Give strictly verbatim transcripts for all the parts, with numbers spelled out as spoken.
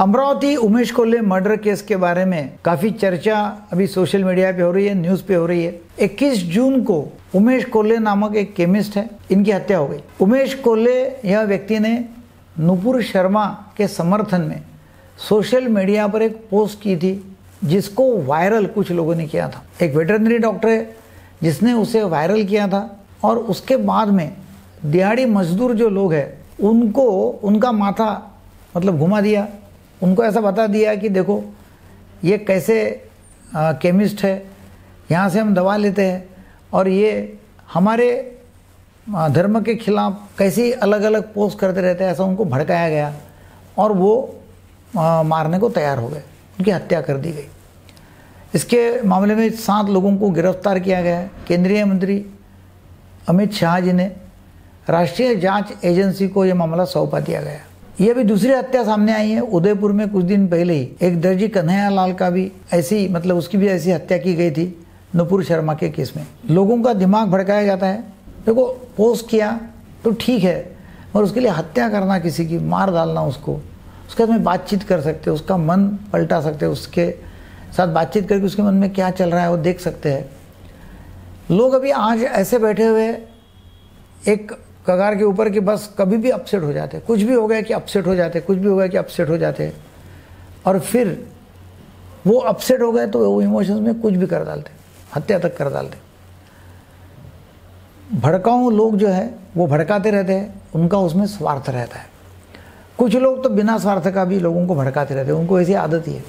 Amravati Umesh Kolhe murder case के बारे में काफी चर्चा अभी सोशल मीडिया पे हो रही है, न्यूज पे हो रही है। इक्कीस जून को उमेश कोल्हे नामक एक केमिस्ट है, इनकी हत्या हो गई। उमेश कोल्हे यह व्यक्ति ने नूपुर शर्मा के समर्थन में सोशल मीडिया पर एक पोस्ट की थी, जिसको वायरल कुछ लोगों ने किया था। एक वेटरनरी डॉक्टर है जिसने उसे वायरल किया था, और उसके बाद में दिहाड़ी मजदूर जो लोग हैं उनको उनका माथा मतलब घुमा दिया, उनको ऐसा बता दिया कि देखो ये कैसे आ, केमिस्ट है, यहाँ से हम दवा लेते हैं और ये हमारे धर्म के खिलाफ कैसी अलग अलग पोस्ट करते रहते हैं, ऐसा उनको भड़काया गया और वो आ, मारने को तैयार हो गए, उनकी हत्या कर दी गई। इसके मामले में सात लोगों को गिरफ्तार किया गया है। केंद्रीय मंत्री अमित शाह जी ने राष्ट्रीय जांच एजेंसी को यह मामला सौंपा दिया गया। यह भी दूसरी हत्या सामने आई है। उदयपुर में कुछ दिन पहले ही एक दर्जी कन्हैया लाल का भी ऐसी मतलब उसकी भी ऐसी हत्या की गई थी नूपुर शर्मा के केस में। लोगों का दिमाग भड़काया जाता है, देखो पोस्ट किया तो ठीक है, और उसके लिए हत्या करना, किसी की मार डालना, उसको उसके साथ बातचीत कर सकते हो, उसका मन पलटा सकते हो, उसके साथ बातचीत करके उसके मन में क्या चल रहा है वो देख सकते हैं। लोग अभी आज ऐसे बैठे हुए एक कगार के ऊपर कि बस कभी भी अपसेट हो जाते, कुछ भी हो गया कि अपसेट हो जाते, कुछ भी हो गया कि अपसेट हो जाते, और फिर वो अपसेट हो गए तो वो इमोशंस में कुछ भी कर डालते, हत्या तक कर डालते। भड़काऊ लोग जो है वो भड़काते रहते हैं, उनका उसमें स्वार्थ रहता है। कुछ लोग तो बिना स्वार्थ का भी लोगों को भड़काते रहते हैं, उनको ऐसी आदत ही है।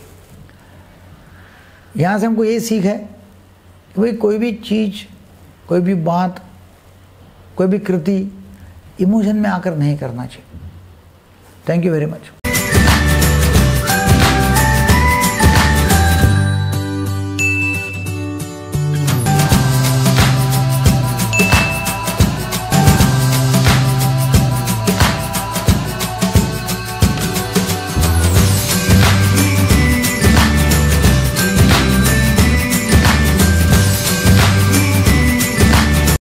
यहाँ से हमको ये सीख है कि भाई कोई भी चीज़, कोई भी बात, कोई भी कृति इमोशन में आकर नहीं करना चाहिए। Thank you very much.